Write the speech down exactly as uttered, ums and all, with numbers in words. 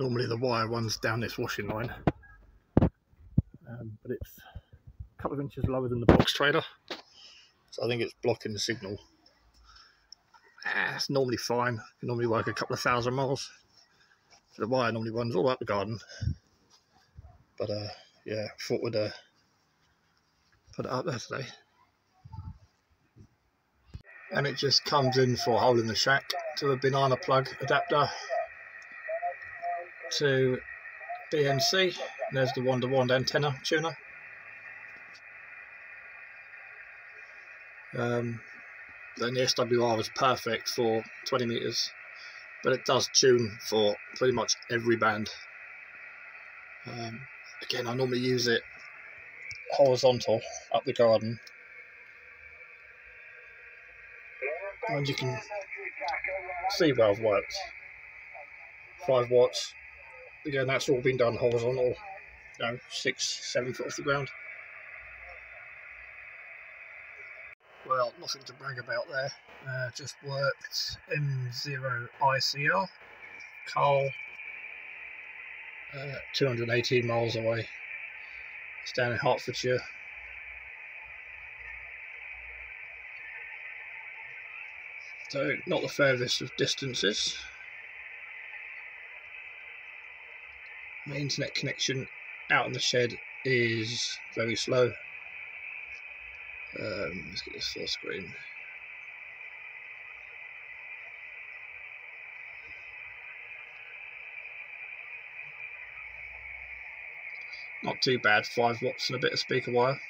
Normally the wire runs down this washing line, um, but it's a couple of inches lower than the box trailer, so I think it's blocking the signal. Ah, it's normally fine. You can normally work a couple of thousand miles. So the wire normally runs all up the garden, but uh, yeah, I thought we'd uh, put it up there today. And it just comes in for a hole in the shack to a banana plug adapter to B N C. And there's the Wonder Wand antenna tuner. Um, then the S W R is perfect for twenty meters, but it does tune for pretty much every band. Um, again, I normally use it horizontal up the garden. And you can see well worked. Five watts. Again, that's all been done horizontal, you know, six, seven foot off the ground. Well, nothing to brag about there. Uh, just worked M zero I C R, Carl, uh, two hundred eighteen miles away. It's down in Hertfordshire. So, not the furthest of distances. My internet connection out in the shed is very slow. Um, let's get this full screen. Not too bad, five watts and a bit of speaker wire.